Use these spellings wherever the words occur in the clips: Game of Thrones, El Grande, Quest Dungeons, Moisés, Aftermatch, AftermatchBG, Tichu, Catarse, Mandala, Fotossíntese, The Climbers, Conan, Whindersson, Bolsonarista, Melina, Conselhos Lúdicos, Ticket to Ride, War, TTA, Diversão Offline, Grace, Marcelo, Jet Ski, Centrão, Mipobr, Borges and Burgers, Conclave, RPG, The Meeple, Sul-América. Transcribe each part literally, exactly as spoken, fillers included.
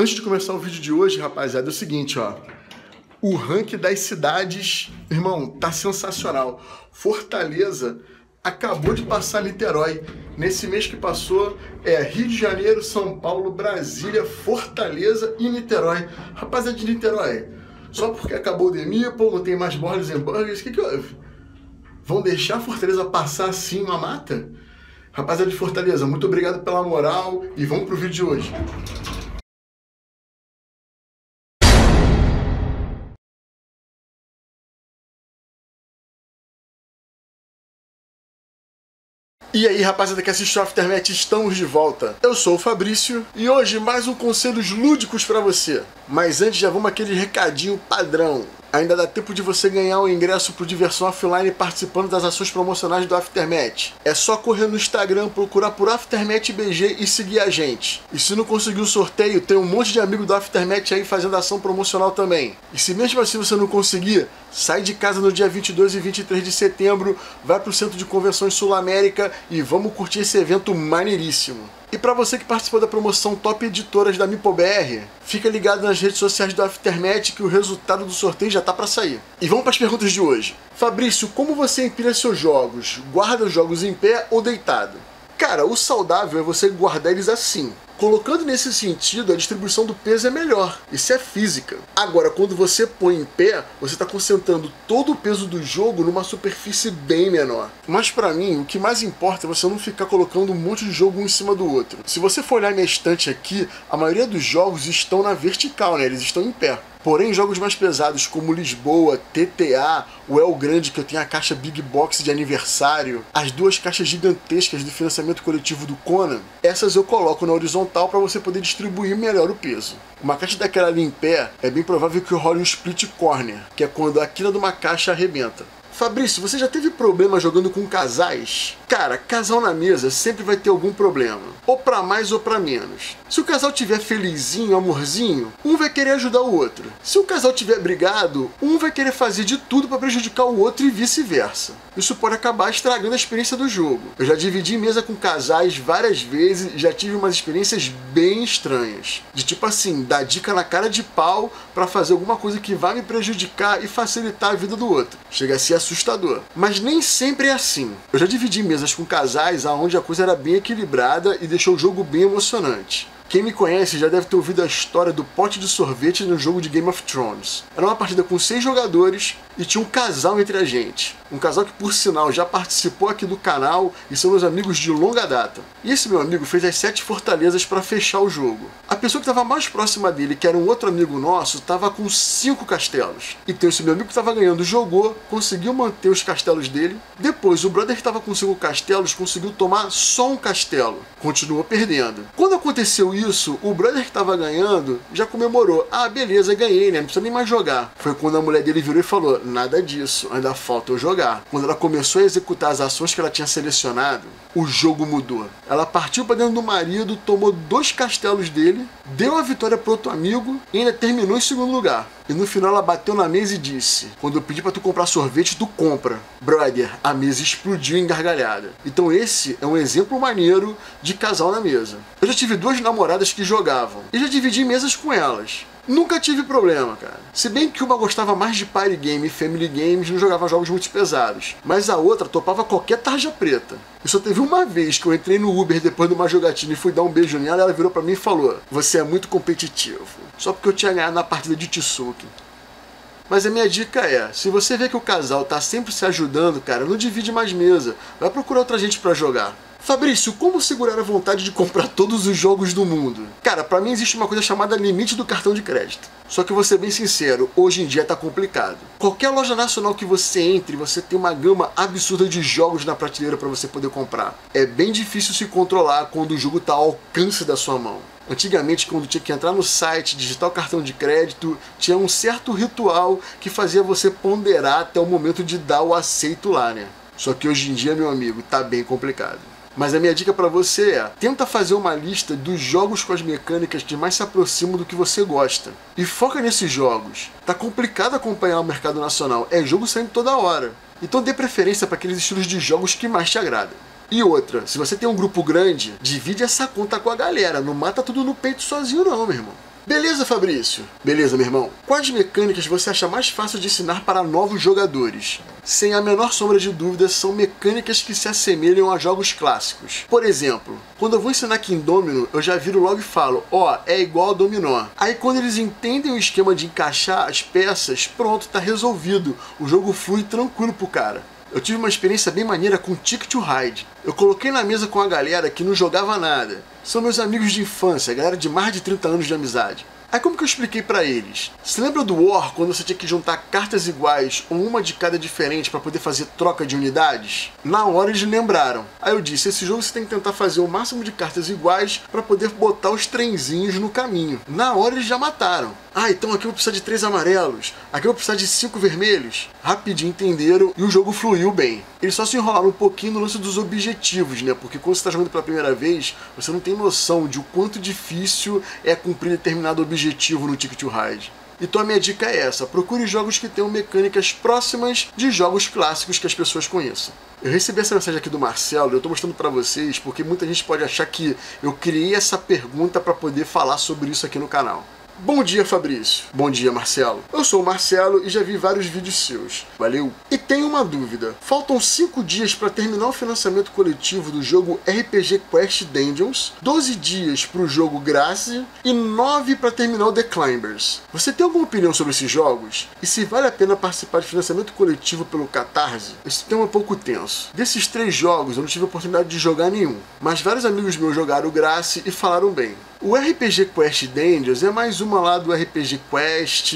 Antes de começar o vídeo de hoje, rapaziada, é o seguinte, ó. O ranking das cidades, irmão, tá sensacional. Fortaleza acabou de passar Niterói. Nesse mês que passou, é Rio de Janeiro, São Paulo, Brasília, Fortaleza e Niterói. Rapaziada de Niterói, só porque acabou o The Meeple, não tem mais Borges and Burgers, o que que houve? Vão deixar a Fortaleza passar assim uma mata? Rapaziada de Fortaleza, muito obrigado pela moral e vamos pro vídeo de hoje. E aí, rapaziada que assiste o Aftermatch, estamos de volta. Eu sou o Fabrício e hoje mais um Conselhos Lúdicos pra você. Mas antes já vamos aquele recadinho padrão. Ainda dá tempo de você ganhar o ingresso pro Diversão Offline participando das ações promocionais do Aftermatch. É só correr no Instagram, procurar por AftermatchBG e seguir a gente. E se não conseguir o sorteio, tem um monte de amigo do Aftermatch aí fazendo ação promocional também. E se mesmo assim você não conseguir, sai de casa no dia vinte e dois e vinte e três de setembro, vai pro Centro de Convenções Sul-América e vamos curtir esse evento maneiríssimo. E para você que participou da promoção Top Editoras da Mipobr, fica ligado nas redes sociais do Aftermatch que o resultado do sorteio já tá para sair. E vamos para as perguntas de hoje. Fabrício, como você empilha seus jogos? Guarda os jogos em pé ou deitado? Cara, o saudável é você guardar eles assim. Colocando nesse sentido, a distribuição do peso é melhor. Isso é física. Agora, quando você põe em pé, você está concentrando todo o peso do jogo numa superfície bem menor. Mas pra mim, o que mais importa é você não ficar colocando um monte de jogo um em cima do outro. Se você for olhar minha estante aqui, a maioria dos jogos estão na vertical, né? Eles estão em pé. Porém, jogos mais pesados como Lisboa, T T A, o El Grande, que eu tenho a caixa Big Box de aniversário, as duas caixas gigantescas do financiamento coletivo do Conan, essas eu coloco na horizontal para você poder distribuir melhor o peso. Uma caixa daquela ali em pé, é bem provável que role um split corner, que é quando a quina de uma caixa arrebenta. Fabrício, você já teve problema jogando com casais? Cara, casal na mesa sempre vai ter algum problema. Ou pra mais ou pra menos. Se o casal tiver felizinho, amorzinho, um vai querer ajudar o outro. Se o casal tiver brigado, um vai querer fazer de tudo pra prejudicar o outro e vice-versa. Isso pode acabar estragando a experiência do jogo. Eu já dividi mesa com casais várias vezes e já tive umas experiências bem estranhas. De tipo assim, dar dica na cara de pau pra fazer alguma coisa que vai me prejudicar e facilitar a vida do outro. Chega a ser assustador. assustador. Mas nem sempre é assim. Eu já dividi mesas com casais aonde a coisa era bem equilibrada e deixou o jogo bem emocionante. Quem me conhece já deve ter ouvido a história do pote de sorvete no jogo de Game of Thrones. Era uma partida com seis jogadores e tinha um casal entre a gente. Um casal que, por sinal, já participou aqui do canal e são meus amigos de longa data. E esse meu amigo fez as sete fortalezas para fechar o jogo. A pessoa que estava mais próxima dele, que era um outro amigo nosso, estava com cinco castelos. Então esse meu amigo que estava ganhando jogou, conseguiu manter os castelos dele. Depois o brother que estava com cinco castelos conseguiu tomar só um castelo. Continuou perdendo. Quando aconteceu isso, Isso, o brother que estava ganhando já comemorou. Ah, beleza, ganhei, né? Não precisa nem mais jogar. Foi quando a mulher dele virou e falou: nada disso, ainda falta eu jogar. Quando ela começou a executar as ações que ela tinha selecionado, o jogo mudou. Ela partiu para dentro do marido, tomou dois castelos dele, deu a vitória para outro amigo e ainda terminou em segundo lugar. E no final ela bateu na mesa e disse: quando eu pedi pra tu comprar sorvete, tu compra. Brother, a mesa explodiu em gargalhada. Então esse é um exemplo maneiro de casal na mesa. Eu já tive duas namoradas que jogavam e já dividi mesas com elas. Nunca tive problema, cara. Se bem que uma gostava mais de party game e family games, não jogava jogos muito pesados. Mas a outra topava qualquer tarja preta. E só teve uma vez que eu entrei no Uber depois de uma jogatina e fui dar um beijo nela, ela virou pra mim e falou: você é muito competitivo. Só porque eu tinha ganhado na partida de Tichu. Mas a minha dica é, se você vê que o casal tá sempre se ajudando, cara, não divide mais mesa. Vai procurar outra gente pra jogar. Fabrício, como segurar a vontade de comprar todos os jogos do mundo? Cara, pra mim existe uma coisa chamada limite do cartão de crédito. Só que eu vou ser bem sincero, hoje em dia tá complicado. Qualquer loja nacional que você entre, você tem uma gama absurda de jogos na prateleira pra você poder comprar. É bem difícil se controlar quando o jogo tá ao alcance da sua mão. Antigamente, quando tinha que entrar no site, digitar o cartão de crédito, tinha um certo ritual que fazia você ponderar até o momento de dar o aceito lá, né? Só que hoje em dia, meu amigo, tá bem complicado. Mas a minha dica pra você é, tenta fazer uma lista dos jogos com as mecânicas que mais se aproximam do que você gosta. E foca nesses jogos. Tá complicado acompanhar o mercado nacional, é jogo saindo toda hora. Então dê preferência para aqueles estilos de jogos que mais te agradam. E outra, se você tem um grupo grande, divide essa conta com a galera, não mata tudo no peito sozinho não, meu irmão. Beleza, Fabrício? Beleza, meu irmão. Quais mecânicas você acha mais fácil de ensinar para novos jogadores? Sem a menor sombra de dúvida, são mecânicas que se assemelham a jogos clássicos. Por exemplo, quando eu vou ensinar King Domino, eu já viro logo e falo, ó, oh, é igual a dominó. Aí quando eles entendem o esquema de encaixar as peças, pronto, tá resolvido. O jogo flui tranquilo pro cara. Eu tive uma experiência bem maneira com Ticket to Ride. Eu coloquei na mesa com a galera que não jogava nada. São meus amigos de infância, galera de mais de trinta anos de amizade. Aí como que eu expliquei pra eles? Se lembra do War, quando você tinha que juntar cartas iguais ou uma de cada diferente pra poder fazer troca de unidades? Na hora eles lembraram. Aí eu disse, esse jogo você tem que tentar fazer o máximo de cartas iguais pra poder botar os trenzinhos no caminho. Na hora eles já mataram. Ah, então aqui eu vou precisar de três amarelos, aqui eu vou precisar de cinco vermelhos. Rapidinho entenderam e o jogo fluiu bem. Eles só se enrolaram um pouquinho no lance dos objetivos, né? Porque quando você está jogando pela primeira vez, você não tem noção de o quanto difícil é cumprir determinado objetivo no Ticket to Ride. Então a minha dica é essa, procure jogos que tenham mecânicas próximas de jogos clássicos que as pessoas conheçam. Eu recebi essa mensagem aqui do Marcelo, eu estou mostrando para vocês porque muita gente pode achar que eu criei essa pergunta para poder falar sobre isso aqui no canal. Bom dia, Fabrício. Bom dia, Marcelo. Eu sou o Marcelo e já vi vários vídeos seus. Valeu. E tenho uma dúvida. Faltam cinco dias para terminar o financiamento coletivo do jogo R P G Quest Dungeons, doze dias para o jogo Grace e nove para terminar o The Climbers. Você tem alguma opinião sobre esses jogos? E se vale a pena participar de financiamento coletivo pelo Catarse? Esse tema é um pouco tenso. Desses três jogos eu não tive a oportunidade de jogar nenhum, mas vários amigos meus jogaram Grace e falaram bem. O R P G Quest Dungeons é mais uma lá do R P G Quest,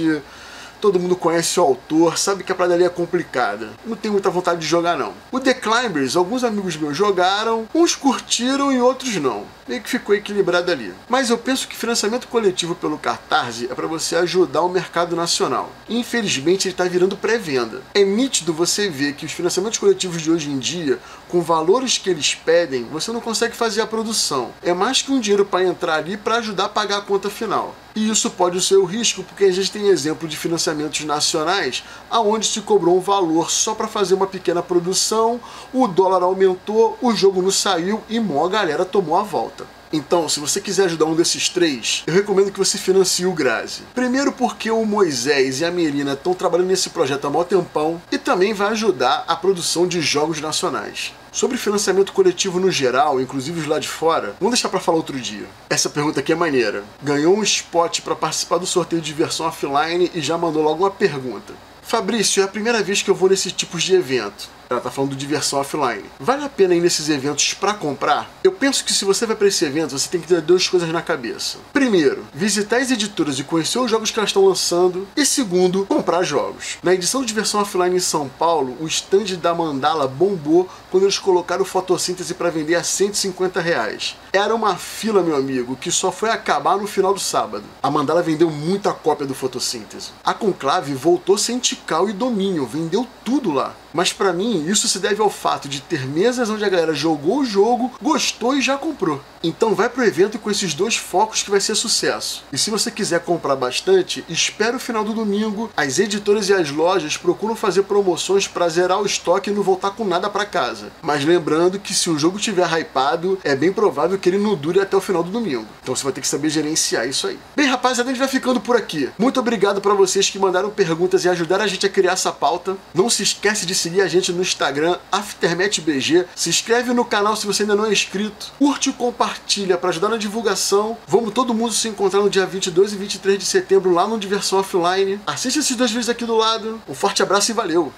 todo mundo conhece o autor, sabe que a parada ali é complicada, não tenho muita vontade de jogar não. O The Climbers, alguns amigos meus jogaram, uns curtiram e outros não, meio que ficou equilibrado ali. Mas eu penso que financiamento coletivo pelo Catarse é para você ajudar o mercado nacional. Infelizmente ele está virando pré-venda. É nítido você ver que os financiamentos coletivos de hoje em dia, com valores que eles pedem, você não consegue fazer a produção. É mais que um dinheiro para entrar ali para ajudar a pagar a conta final. E isso pode ser o risco, porque a gente tem exemplo de financiamentos nacionais aonde se cobrou um valor só para fazer uma pequena produção, o dólar aumentou, o jogo não saiu e mó galera tomou a volta. Então, se você quiser ajudar um desses três, eu recomendo que você financie o Grazi. Primeiro porque o Moisés e a Melina estão trabalhando nesse projeto há mó tempão e também vai ajudar a produção de jogos nacionais. Sobre financiamento coletivo no geral, inclusive os lá de fora, vamos deixar pra falar outro dia. Essa pergunta aqui é maneira. Ganhou um spot pra participar do sorteio de Diversão Offline e já mandou logo uma pergunta. Fabrício, é a primeira vez que eu vou nesse tipo de evento. Ela tá falando de Diversão Offline. Vale a pena ir nesses eventos pra comprar? Eu penso que se você vai pra esse evento, você tem que ter duas coisas na cabeça. Primeiro, visitar as editoras e conhecer os jogos que elas estão lançando. E segundo, comprar jogos. Na edição de Diversão Offline em São Paulo, o stand da Mandala bombou quando eles colocaram o Fotossíntese pra vender a cento e cinquenta reais. Era uma fila, meu amigo, que só foi acabar no final do sábado. A Mandala vendeu muita cópia do Fotossíntese. A Conclave voltou sem Tical e Domínio, vendeu tudo lá. Mas pra mim, isso se deve ao fato de ter mesas onde a galera jogou o jogo, gostou e já comprou. Então vai pro evento com esses dois focos que vai ser sucesso. E se você quiser comprar bastante, espera o final do domingo. As editoras e as lojas procuram fazer promoções pra zerar o estoque e não voltar com nada pra casa. Mas lembrando que se o jogo tiver hypado, é bem provável que ele não dure até o final do domingo. Então você vai ter que saber gerenciar isso aí. Bem, rapaziada, a gente vai ficando por aqui. Muito obrigado pra vocês que mandaram perguntas e ajudaram a gente a criar essa pauta. Não se esquece de seguir a gente no Instagram, AftermatchBG. Se inscreve no canal se você ainda não é inscrito. Curte e compartilha para ajudar na divulgação. Vamos todo mundo se encontrar no dia vinte e dois e vinte e três de setembro lá no Diversão Offline. Assiste esses dois vídeos aqui do lado. Um forte abraço e valeu!